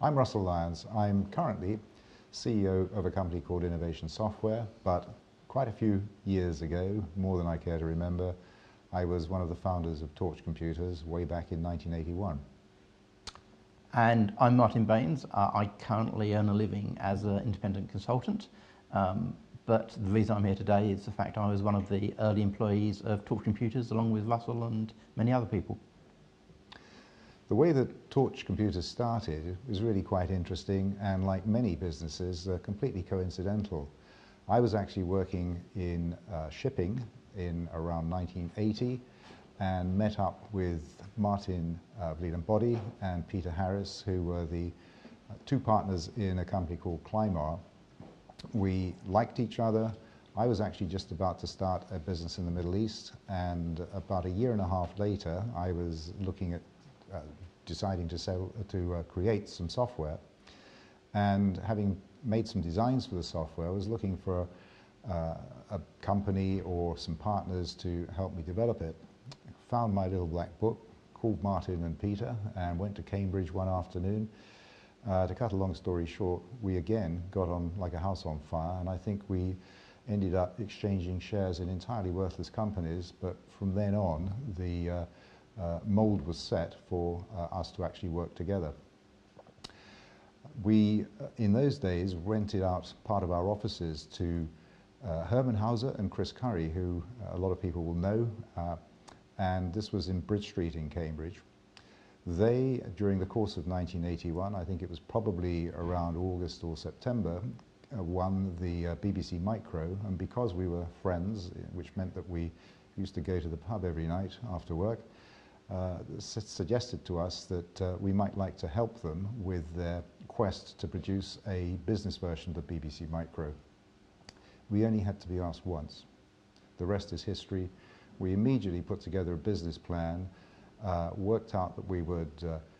I'm Russell Lyons. I'm currently CEO of a company called Innovation Software, but quite a few years ago, more than I care to remember, I was one of the founders of Torch Computers way back in 1981. And I'm Martin Baines. I currently earn a living as an independent consultant, but the reason I'm here today is the fact I was one of the early employees of Torch Computers along with Russell and many other people. The way that Torch Computers started was really quite interesting and, like many businesses, completely coincidental. I was actually working in shipping in around 1980 and met up with Martin Baines and Peter Harris, who were the two partners in a company called Climar. We liked each other. I was actually just about to start a business in the Middle East, and about a year and a half later I was looking at deciding to create some software, and having made some designs for the software, I was looking for a company or some partners to help me develop it. Found my little black book, called Martin and Peter, and went to Cambridge one afternoon. To cut a long story short, we again got on like a house on fire, and I think we ended up exchanging shares in entirely worthless companies, but from then on the mold was set for us to actually work together. We, in those days, rented out part of our offices to Herman Hauser and Chris Curry, who a lot of people will know, and this was in Bridge Street in Cambridge. They, during the course of 1981, I think it was probably around August or September, won the BBC Micro, and because we were friends, which meant that we used to go to the pub every night after work, suggested to us that we might like to help them with their quest to produce a business version of the BBC Micro. We only had to be asked once. The rest is history. We immediately put together a business plan, worked out that we would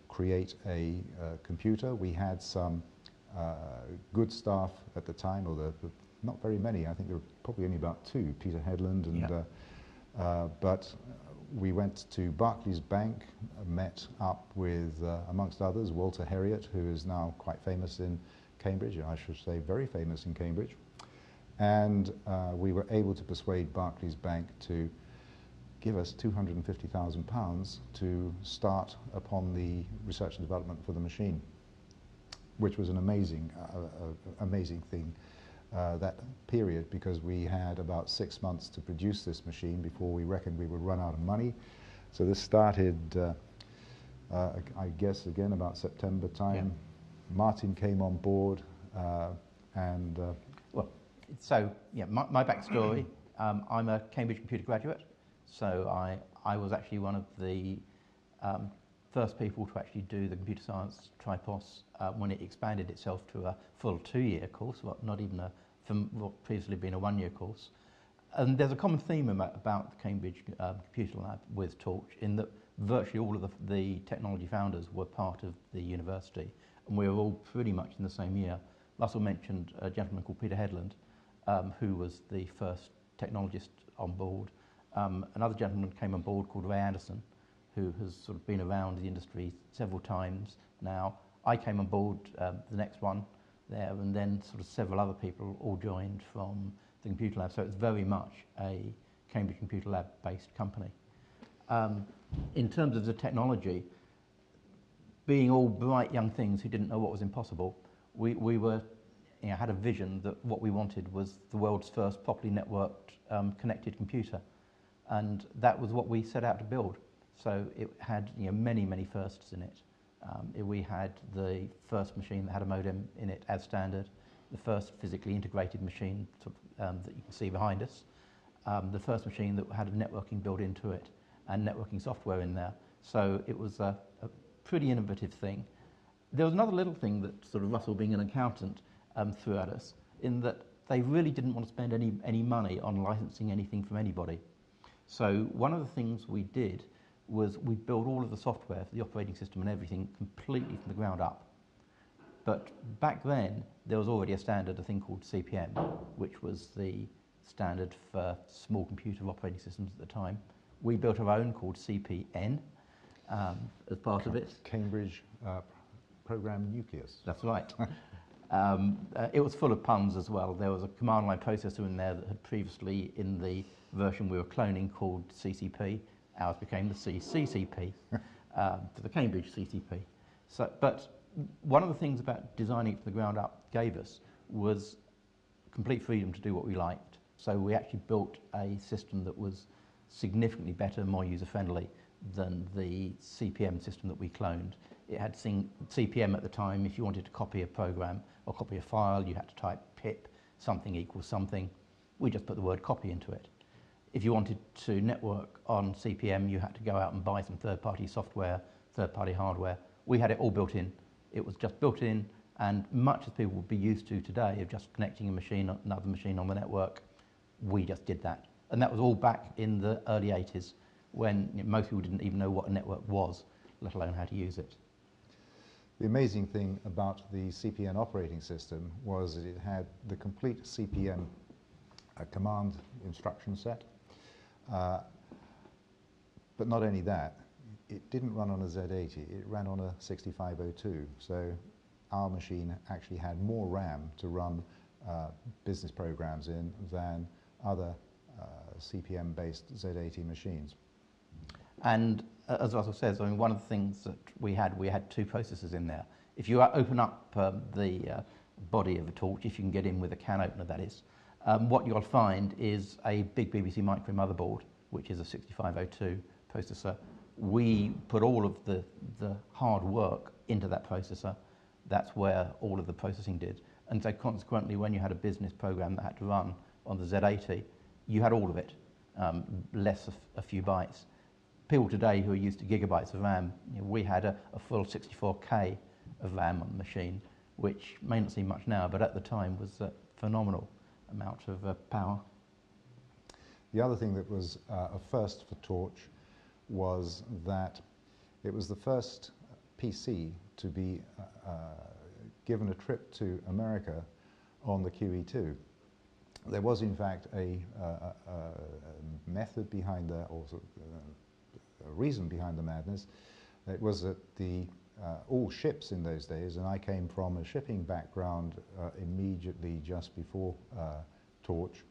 create a computer. We had some good staff at the time, although not very many. I think there were probably only about two, Peter Hedland and yeah. But we went to Barclays Bank, met up with, amongst others, Walter Herriot, who is now quite famous in Cambridge, and I should say very famous in Cambridge, and we were able to persuade Barclays Bank to give us £250,000 to start upon the research and development for the machine, which was an amazing, amazing thing. That period, because we had about 6 months to produce this machine before we reckoned we would run out of money. So this started, I guess, again about September time. Yeah. Martin came on board, and well, so yeah, my backstory. I'm a Cambridge computer graduate, so I was actually one of the first people to actually do the computer science tripos when it expanded itself to a full 2-year course, well, not even a from what previously been a 1-year course. And there's a common theme about the Cambridge Computer Lab with Torch, in that virtually all of the technology founders were part of the university, and we were all pretty much in the same year. Russell mentioned a gentleman called Peter Hedland, who was the first technologist on board. Another gentleman came on board called Ray Anderson, who has sort of been around the industry several times now. I came on board the next one there, and then sort of several other people all joined from the computer lab, so it's very much a Cambridge Computer Lab based company. In terms of the technology, being all bright young things who didn't know what was impossible, we were, you know, had a vision that what we wanted was the world's first properly networked connected computer, and that was what we set out to build. So it had, you know, many, many firsts in it. We had the first machine that had a modem in it as standard, the first physically integrated machine that you can see behind us, the first machine that had networking built into it and networking software in there. So it was a pretty innovative thing. There was another little thing that sort of Russell, being an accountant, threw at us, in that they really didn't want to spend any money on licensing anything from anybody. So one of the things we did was we built all of the software for the operating system and everything completely from the ground up. But back then, there was already a standard, a thing called CPM, which was the standard for small computer operating systems at the time. We built our own called CPN as part of it. Cambridge Program Nucleus. That's right. It was full of puns as well. There was a command line processor in there that had previously, in the version we were cloning, called CCP. Ours became the CCP, to the Cambridge CCP. So, but one of the things about designing it from the ground up gave us was complete freedom to do what we liked. So we actually built a system that was significantly better, more user-friendly than the CPM system that we cloned. It had CPM at the time. If you wanted to copy a program or copy a file, you had to type pip something equals something. We just put the word copy into it. If you wanted to network on CPM, you had to go out and buy some third-party software, third-party hardware. We had it all built in. It was just built in, and much as people would be used to today of just connecting a machine, another machine on the network, we just did that. And that was all back in the early 80s, when most people didn't even know what a network was, let alone how to use it. The amazing thing about the CPN operating system was that it had the complete CPM command instruction set. But not only that, it didn't run on a Z80, it ran on a 6502. So our machine actually had more RAM to run business programs in than other CPM-based Z80 machines. And as Russell says, I mean, one of the things that we had two processors in there. If you open up the body of a torch, if you can get in with a can opener, that is, what you'll find is a big BBC Micro motherboard, which is a 6502 processor. We put all of the hard work into that processor. That's where all of the processing did. And so consequently, when you had a business program that had to run on the Z80, you had all of it, less a few bytes. People today who are used to gigabytes of RAM, you know, we had a full 64K of RAM on the machine, which may not seem much now, but at the time was a phenomenal amount of power. The other thing that was a first for Torch was that it was the first PC to be given a trip to America on the QE2. There was, in fact, a method behind that, or a reason behind the madness. It was that the all ships in those days, and I came from a shipping background immediately just before Torch,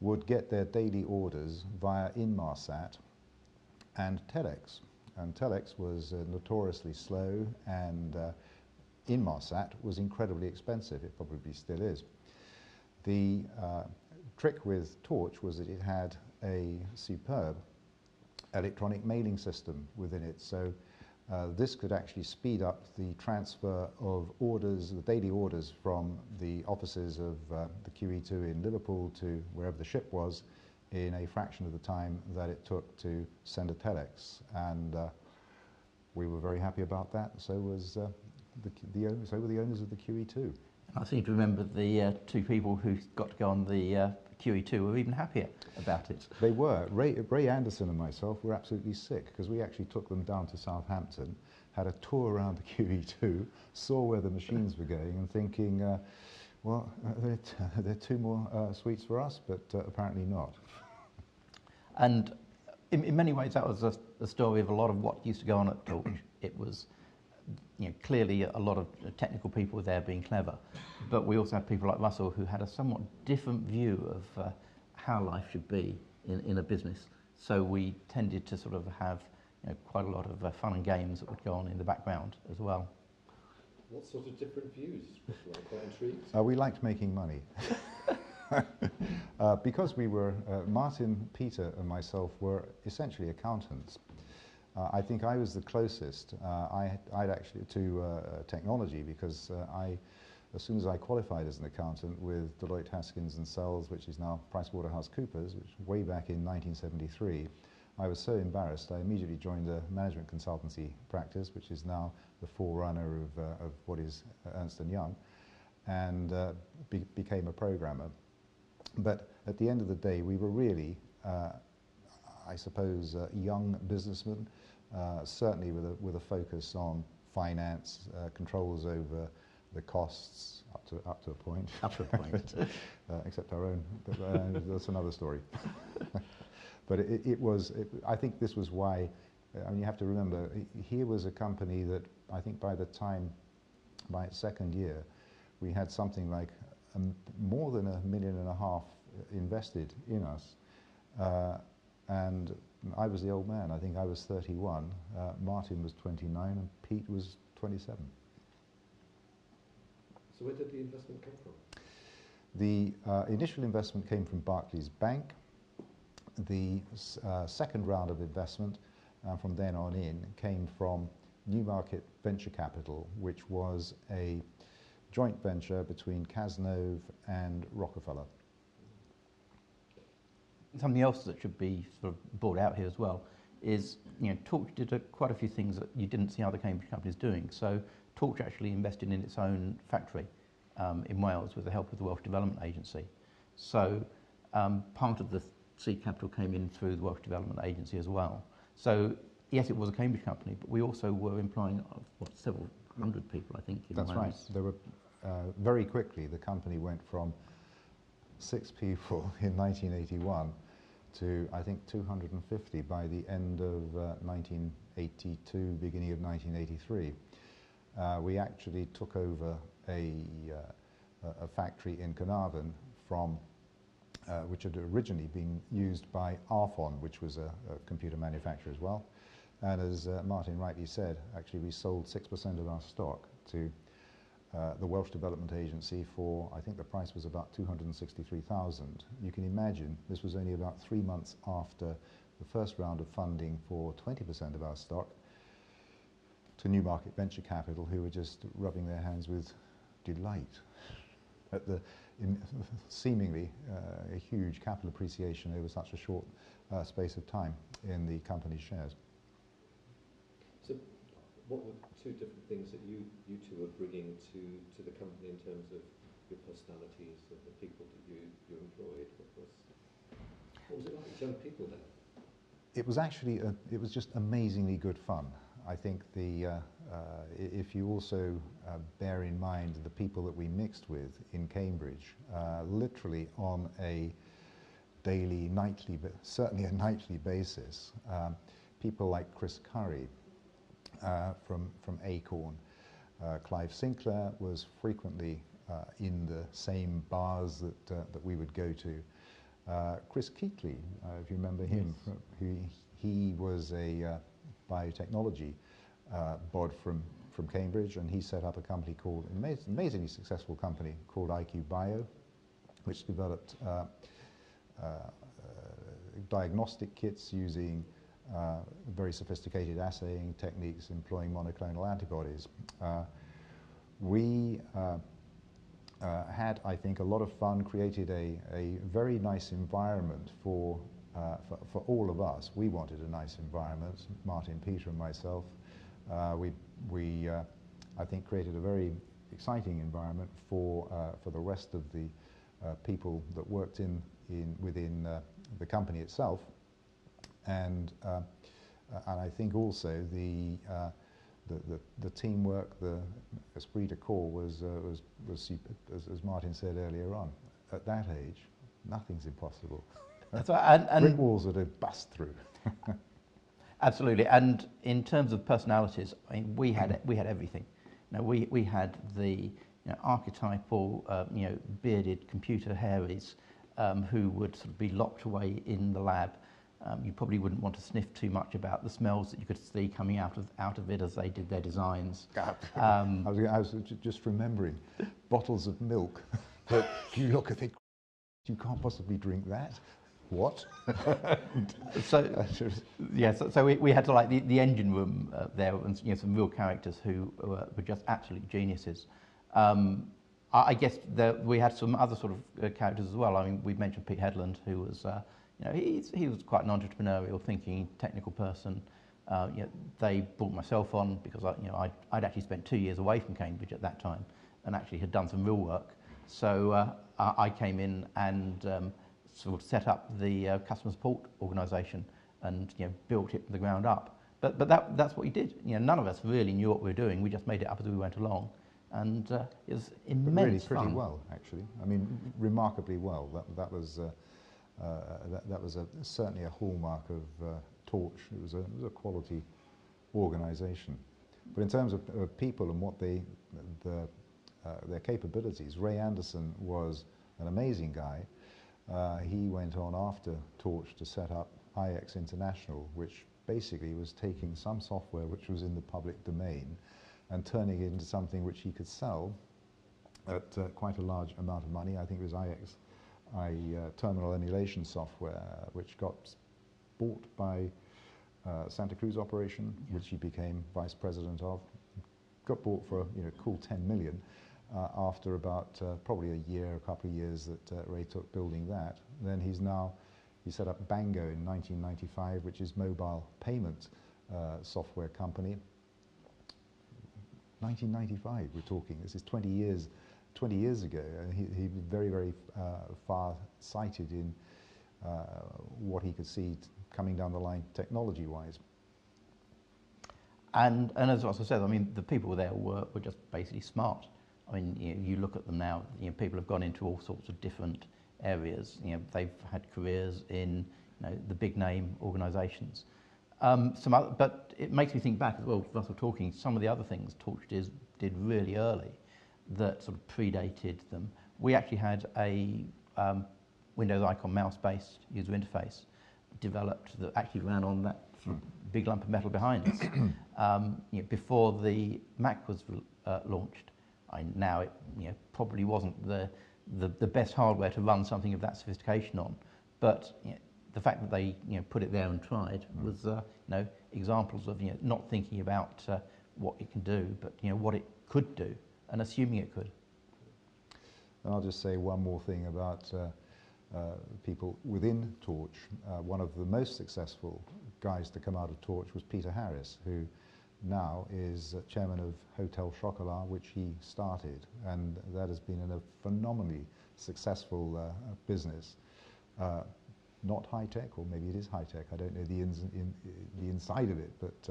would get their daily orders via Inmarsat and Telex. And Telex was notoriously slow, and Inmarsat was incredibly expensive. It probably still is. The trick with Torch was that it had a superb electronic mailing system within it. So this could actually speed up the transfer of orders, the daily orders, from the offices of the QE2 in Liverpool to wherever the ship was, in a fraction of the time that it took to send a telex. And we were very happy about that. So was so were the owners of the QE2. I seem to remember the two people who got to go on the QE2 were even happier about it. They were. Ray Anderson and myself were absolutely sick, because we actually took them down to Southampton, had a tour around the QE2, saw where the machines were going, and thinking, well, there are two more suites for us, but apparently not. And in many ways, that was a story of a lot of what used to go on at Torch. It was, you know, clearly a lot of technical people there being clever, but we also had people like Russell who had a somewhat different view of how life should be in a business. So we tended to sort of have, you know, quite a lot of fun and games that would go on in the background as well. What sort of different views? I'm quite intrigued. We liked making money. Because we were, Martin, Peter and myself were essentially accountants. I think I was the closest I'd actually to technology, because as soon as I qualified as an accountant with Deloitte Haskins & Sells, which is now PricewaterhouseCoopers, which way back in 1973, I was so embarrassed I immediately joined the management consultancy practice, which is now the forerunner of what is Ernst & Young, and became a programmer. But at the end of the day, we were really, I suppose, young businessmen, certainly with a focus on finance, controls over the costs up to a point. Up to a point. Except our own. But, that's another story. But I think this was why, I mean, you have to remember, here was a company that I think by the time, by its second year, we had something like more than 1.5 million invested in us. And I was the old man. I think I was 31, Martin was 29, and Pete was 27. So where did the investment come from? The initial investment came from Barclays Bank. The second round of investment from then on in came from Newmarket Venture Capital, which was a joint venture between Cazenove and Rockefeller. Something else that should be sort of brought out here as well is, you know, Torch did quite a few things that you didn't see other Cambridge companies doing. So Torch actually invested in its own factory in Wales with the help of the Welsh Development Agency. So part of the seed capital came in through the Welsh Development Agency as well. So yes, it was a Cambridge company, but we also were employing what, several hundred people, I think, in Wales. That's right. There were very quickly the company went from 6 people in 1981 to, I think, 250 by the end of 1982, beginning of 1983. We actually took over a factory in Caernarfon from, which had originally been used by Arfon, which was a computer manufacturer as well. And as Martin rightly said, actually we sold 6% of our stock to the Welsh Development Agency for, I think the price was about $263,000. You can imagine this was only about 3 months after the first round of funding for 20% of our stock to Newmarket Venture Capital, who were just rubbing their hands with delight at the seemingly a huge capital appreciation over such a short space of time in the company's shares. So what were two different things that you two were bringing to the company in terms of your personalities and the people that you employed? What was it like with young people then? It was actually, it was just amazingly good fun. I think the, if you also bear in mind the people that we mixed with in Cambridge, literally on a daily, nightly, but certainly a nightly basis, people like Chris Curry, from Acorn. Clive Sinclair was frequently in the same bars that, that we would go to. Chris Keatley, if you remember him, yes. He was a biotechnology bod from Cambridge, and he set up a company called, an amazingly successful company called IQ Bio, which developed diagnostic kits using very sophisticated assaying techniques employing monoclonal antibodies. We had, I think, a lot of fun, created a very nice environment for all of us. We wanted a nice environment, Martin, Peter and myself. We I think, created a very exciting environment for the rest of the people that worked within the company itself. And I think also the teamwork, the esprit de corps was super, as Martin said earlier on. At that age, nothing's impossible. That's right, and brick walls that are bust through. Absolutely, and in terms of personalities, I mean, we had everything. Now we had the, you know, archetypal you know, bearded computer hairies who would sort of be locked away in the lab. You probably wouldn't want to sniff too much about the smells that you could see coming out of it as they did their designs. I was just remembering bottles of milk. But you look at it, you can't possibly drink that. What? So yeah, so we had to, like, the engine room there, and you know, some real characters who were just absolute geniuses. I guess we had some other sort of characters as well. I mean, we mentioned Peter Hedland, who was. You know, he was quite an entrepreneurial thinking, technical person. You know, they brought myself on because I'd actually spent 2 years away from Cambridge at that time and actually had done some real work. So I came in and sort of set up the customer support organisation and, you know, built it from the ground up. But that's what we did. You know, none of us really knew what we were doing. We just made it up as we went along. and is immense but really pretty fun. Well, actually. I mean, remarkably well. That was certainly a hallmark of Torch. It was a quality organisation. But in terms of people and what their capabilities, Ray Anderson was an amazing guy. He went on after Torch to set up IX International, which basically was taking some software which was in the public domain and turning it into something which he could sell at quite a large amount of money. I think it was IX terminal emulation software, which got bought by Santa Cruz Operation, yeah, which he became vice president of. Got bought for a cool $10 million after about probably a couple of years that Ray took building that. Then he set up Bango in 1995, which is mobile payment software company. 1995, we're talking. This is 20 years ago. He was very, very far-sighted in what he could see coming down the line technology-wise. And as I said, I mean, the people there were just basically smart. I mean, you look at them now, people have gone into all sorts of different areas. They've had careers in the big-name organisations. But it makes me think back as well, Russell talking, some of the other things Torch did really early that sort of predated them. We actually had a Windows Icon mouse-based user interface developed that actually ran on that big lump of metal behind us. Before the Mac was launched, now it probably wasn't the best hardware to run something of that sophistication on, but the fact that they put it there and tried was examples of not thinking about what it can do, but what it could do, and assuming it could. And I'll just say one more thing about people within Torch. One of the most successful guys to come out of Torch was Peter Harris, who now is chairman of Hotel Chocolat, which he started, and that has been a phenomenally successful business. Not high-tech, or maybe it is high-tech, I don't know the inside of it, but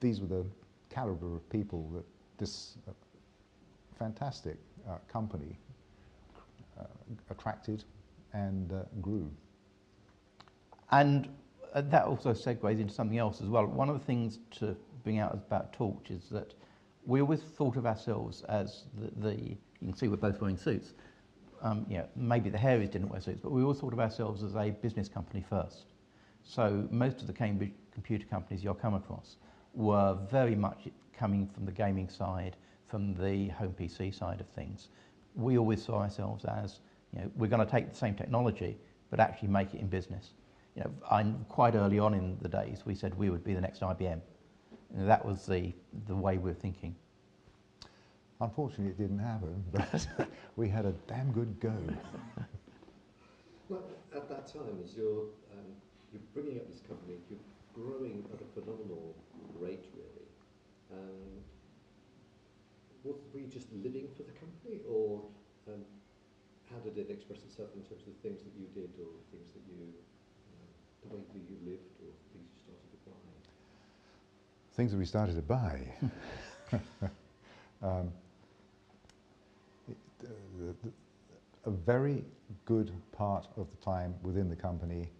these were the caliber of people that this fantastic company attracted and grew. And that also segues into something else as well. One of the things to bring out about Torch is that we always thought of ourselves as you can see we're both wearing suits, maybe the Harrys didn't wear suits, but we all thought of ourselves as a business company first. So most of the Cambridge computer companies you'll come across were very much coming from the gaming side, from the home PC side of things. We always saw ourselves as, we're going to take the same technology, but actually make it in business. Quite early on in the days, we said we would be the next IBM. That was the way we were thinking. Unfortunately, it didn't happen, but we had a damn good go. Well, at that time, as you're bringing up this company, you're growing at a phenomenal rate, really. Were you just living for the company, or how did it express itself in terms of the things that you did, or things that you, the way that you lived, or things you started to buy? Things that we started to buy. A very good part of the time within the company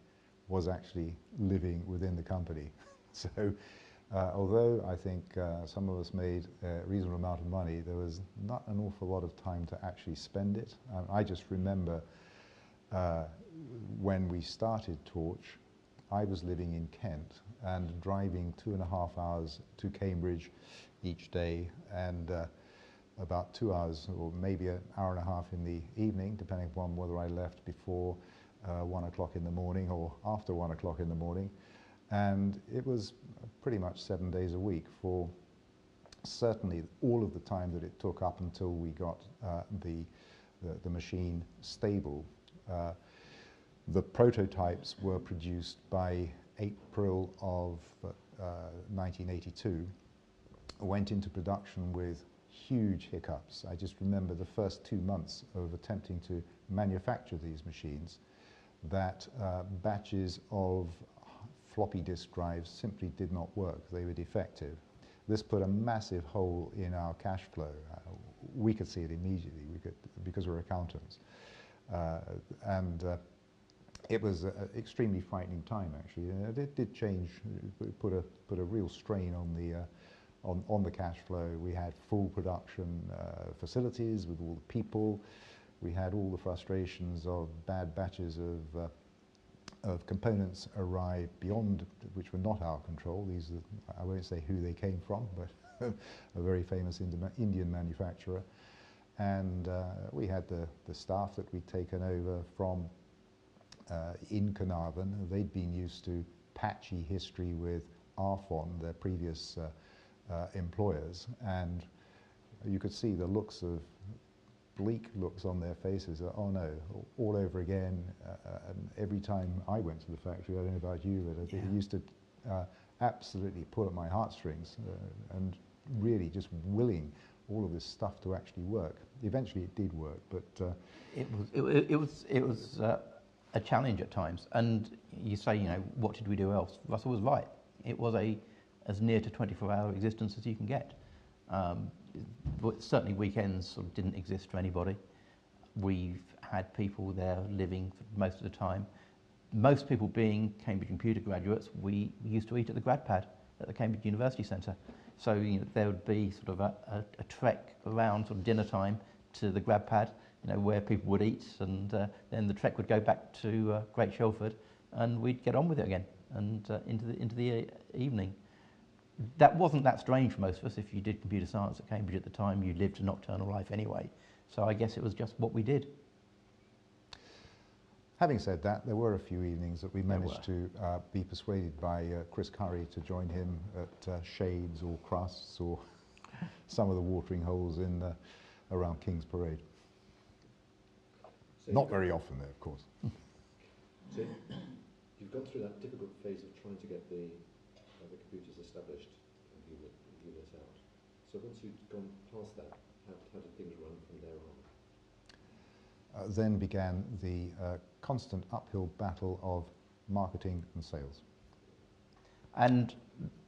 was actually living within the company. So although I think some of us made a reasonable amount of money, there was not an awful lot of time to actually spend it. I just remember when we started Torch, I was living in Kent and driving 2.5 hours to Cambridge each day, and about 2 hours or maybe an hour and a half in the evening, depending upon whether I left before 1 o'clock in the morning or after 1 o'clock in the morning. And it was pretty much 7 days a week for certainly all of the time that it took up until we got the machine stable. The prototypes were produced by April of 1982. Went into production with huge hiccups. I just remember the first 2 months of attempting to manufacture these machines, that batches of floppy disk drives simply did not work. They were defective. This put a massive hole in our cash flow. We could see it immediately, because we're accountants. It was an extremely frightening time, actually. It did change, it put a real strain on the cash flow. We had full production facilities with all the people. We had all the frustrations of bad batches of components arrive beyond, which were not our control. These are, I won't say who they came from, but a very famous Indian manufacturer. And we had the staff that we'd taken over from in Caernarfon. They'd been used to patchy history with Arfon, their previous employers, and you could see the looks of bleak looks on their faces. Oh no, all over again. And every time I went to the factory, I don't know about you, but it used to absolutely pull at my heartstrings and really just willing all of this stuff to actually work. Eventually, it did work, but it was a challenge at times. And you say, you know, what did we do else? Russell was right. It was as near to 24-hour existence as you can get. Certainly weekends sort of didn't exist for anybody. We've had people there living for most of the time. Most people being Cambridge computer graduates, we used to eat at the grad pad at the Cambridge University Centre. So you know, there would be sort of a trek around sort of dinner time to the grad pad, you know, where people would eat, and then the trek would go back to Great Shelford, and we'd get on with it again and into the evening. That wasn't that strange for most of us. If you did computer science at Cambridge at the time, you lived a nocturnal life anyway. So I guess it was just what we did. Having said that, there were a few evenings that we managed to be persuaded by Chris Curry to join him at Shades or Crusts or some of the watering holes in around King's Parade. So not very often, though, of course. So you've gone through that difficult phase of trying to get the computers established and you lit out. So once you'd gone past that, how did things run from there on? Then began the constant uphill battle of marketing and sales. And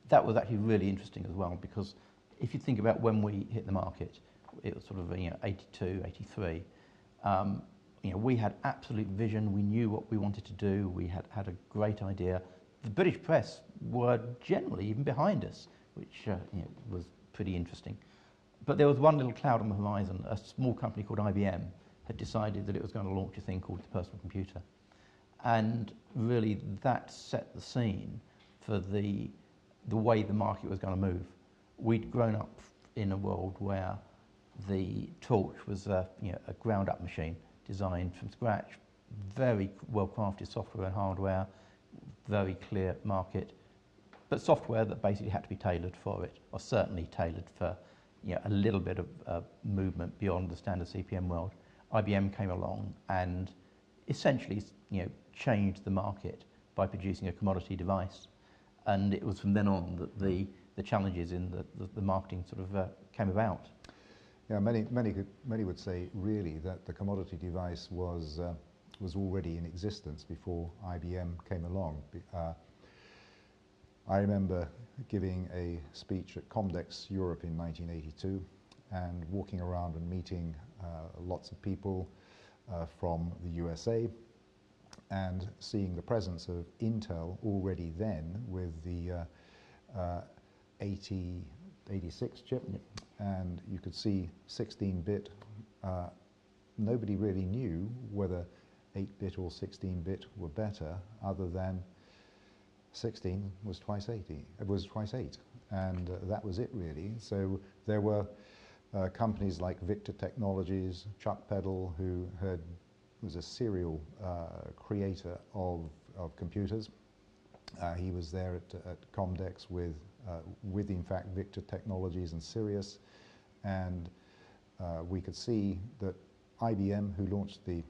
that was actually really interesting as well, because if you think about when we hit the market, it was sort of, you know, 82, 83. You know, we had absolute vision. We knew what we wanted to do. We had a great idea. The British press were generally even behind us, which you know, was pretty interesting. But there was one little cloud on the horizon. A small company called IBM had decided that it was going to launch a thing called the personal computer. And really that set the scene for the way the market was going to move. We'd grown up in a world where the Torch was you know, a ground-up machine designed from scratch, very well-crafted software and hardware, very clear market, but software that basically had to be tailored for it, or certainly tailored for, you know, a little bit of movement beyond the standard CPM world. IBM came along and essentially, you know, changed the market by producing a commodity device, and it was from then on that the challenges in the marketing sort of came about. Yeah, many would say really that the commodity device was already in existence before IBM came along. I remember giving a speech at Comdex Europe in 1982 and walking around and meeting lots of people from the USA and seeing the presence of Intel already then with the 8086 chip. Yep. And you could see 16-bit. Nobody really knew whether 8-bit or 16-bit were better, other than 16 was twice 80. It was twice 8, and that was it really. So there were companies like Victor Technologies, Chuck Peddle, who was a serial creator of computers. He was there at Comdex with in fact Victor Technologies and Sirius, and we could see that IBM, who launched the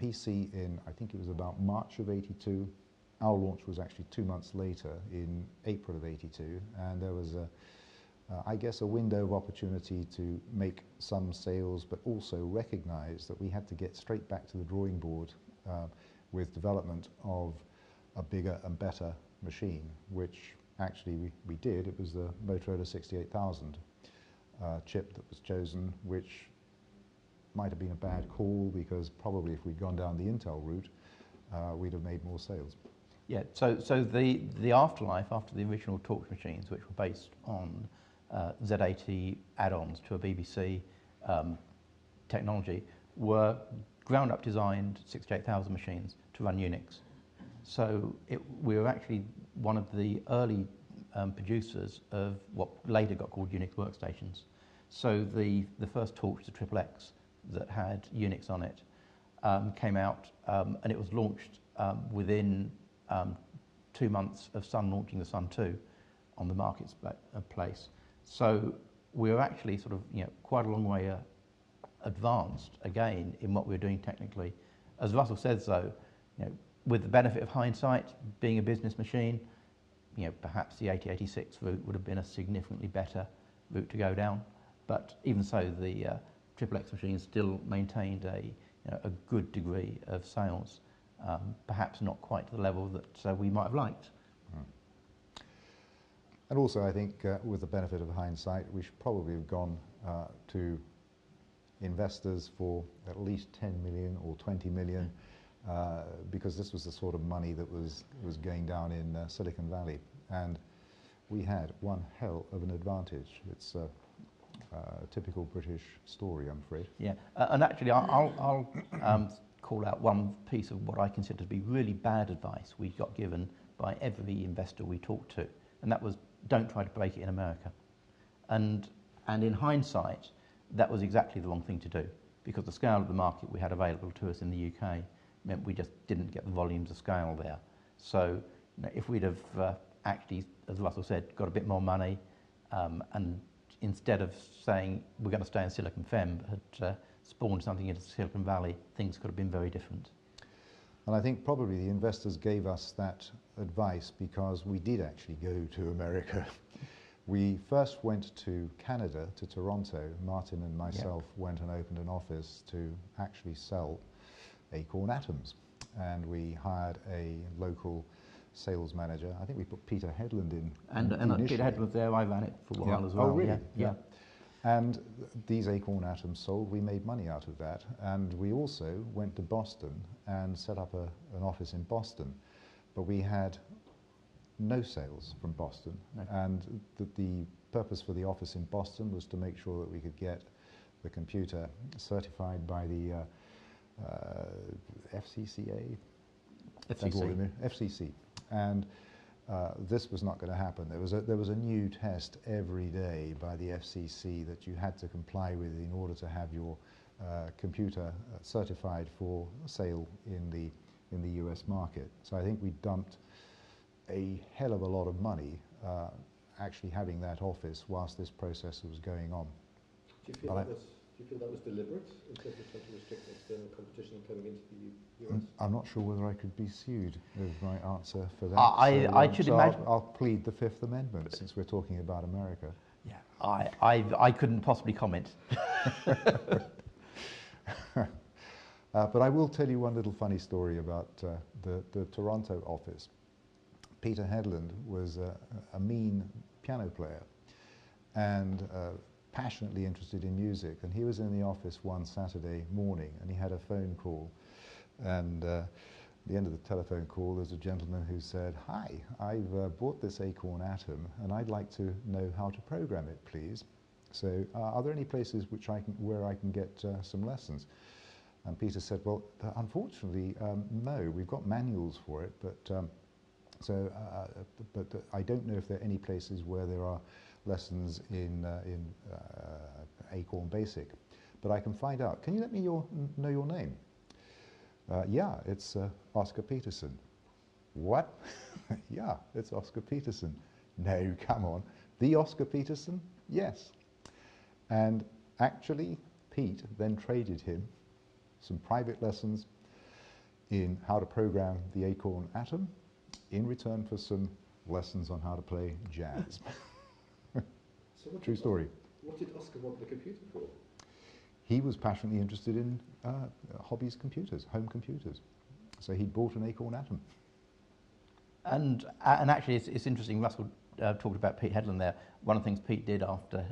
PC in, I think it was about March of 82. Our launch was actually 2 months later in April of 82, and there was I guess a window of opportunity to make some sales, but also recognize that we had to get straight back to the drawing board with development of a bigger and better machine, which actually we did. It was the Motorola 68000 chip that was chosen, which might have been a bad call, because probably if we'd gone down the Intel route, we'd have made more sales. Yeah, so the afterlife after the original Torch machines, which were based on Z80 add-ons to a BBC technology, were ground-up designed 68000 machines to run Unix. So we were actually one of the early producers of what later got called Unix workstations. So the first Torch, the XXX, that had Unix on it, came out, and it was launched within 2 months of Sun launching the Sun 2 on the marketplace. So we were actually sort of, quite a long way advanced again in what we were doing technically. As Russell says, though, with the benefit of hindsight, being a business machine, perhaps the 8086 route would have been a significantly better route to go down. But even so, the XXX machine still maintained a good degree of sales, perhaps not quite to the level that we might have liked. Mm. And also, I think, with the benefit of hindsight, we should probably have gone to investors for at least 10 million or 20 million. Because this was the sort of money that was going down in Silicon Valley, and we had one hell of an advantage. It's a typical British story, I'm afraid. Yeah, and actually, I'll call out one piece of what I consider to be really bad advice we got given by every investor we talked to, and that was, don't try to break it in America. And in hindsight, that was exactly the wrong thing to do, because the scale of the market we had available to us in the UK meant we just didn't get the volumes of scale there. So if we'd have actually, as Russell said, got a bit more money, and instead of saying we're going to stay in Silicon Fem, had spawned something into Silicon Valley, things could have been very different. And I think probably the investors gave us that advice because we did actually go to America. We first went to Canada, to Toronto. Martin and myself went and opened an office to actually sell Acorn Atoms, and we hired a local sales manager. I think we put Peter Hedland in. And Peter Hedland was there. I ran it for a while as well. Oh, really? Yeah. And these Acorn Atoms sold. We made money out of that, and we also went to Boston and set up an office in Boston, but we had no sales from Boston. No. And the purpose for the office in Boston was to make sure that we could get the computer certified by the FCC, and this was not going to happen. There was a new test every day by the FCC that you had to comply with in order to have your computer certified for sale in the US market. So I think we dumped a hell of a lot of money actually having that office whilst this process was going on. Do you feel that was deliberate in terms of trying to restrict external competition coming into the US? I'm not sure whether I could be sued as my answer for that. I'll plead the Fifth Amendment since we're talking about America. Yeah, I couldn't possibly comment. But I will tell you one little funny story about the Toronto office. Peter Hedland was a mean piano player, and passionately interested in music, and he was in the office one Saturday morning, and he had a phone call, and at the end of the telephone call there's a gentleman who said, "Hi, I've bought this Acorn Atom and I'd like to know how to program it, please. So are there any places where I can get some lessons?" And Peter said, "Well, unfortunately, no, we've got manuals for it, but I don't know if there are any places where there are lessons in Acorn Basic, but I can find out. Can you let me know your name?" "Yeah, it's Oscar Peterson." "What?" "Yeah, it's Oscar Peterson." "No, come on. The Oscar Peterson?" "Yes." And actually, Pete then traded him some private lessons in how to program the Acorn Atom in return for some lessons on how to play jazz. So true story. What did Oscar want the computer for? He was passionately interested in hobbies computers, home computers. So he bought an Acorn Atom. And actually, it's interesting. Russell talked about Pete Hedland there, one of the things Pete did after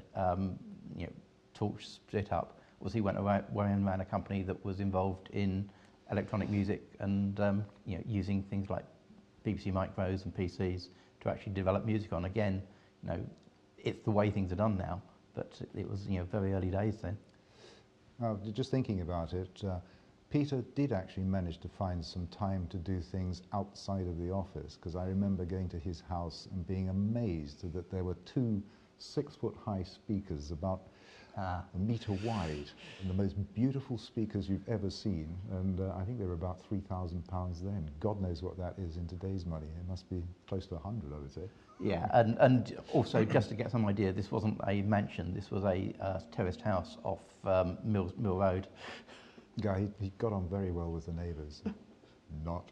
Torch split up was he went away and ran a company that was involved in electronic music and using things like BBC Micros and PCs to actually develop music on. Again, it's the way things are done now, but it was very early days then. Just thinking about it, Peter did actually manage to find some time to do things outside of the office, because I remember going to his house and being amazed that there were two 6-foot-high speakers about a meter wide, and the most beautiful speakers you've ever seen, and I think they were about £3,000 then. God knows what that is in today's money. It must be close to 100, I would say. Yeah, and also just to get some idea, this wasn't a mansion, this was a terraced house off Mill Road. Yeah, he got on very well with the neighbours. Not.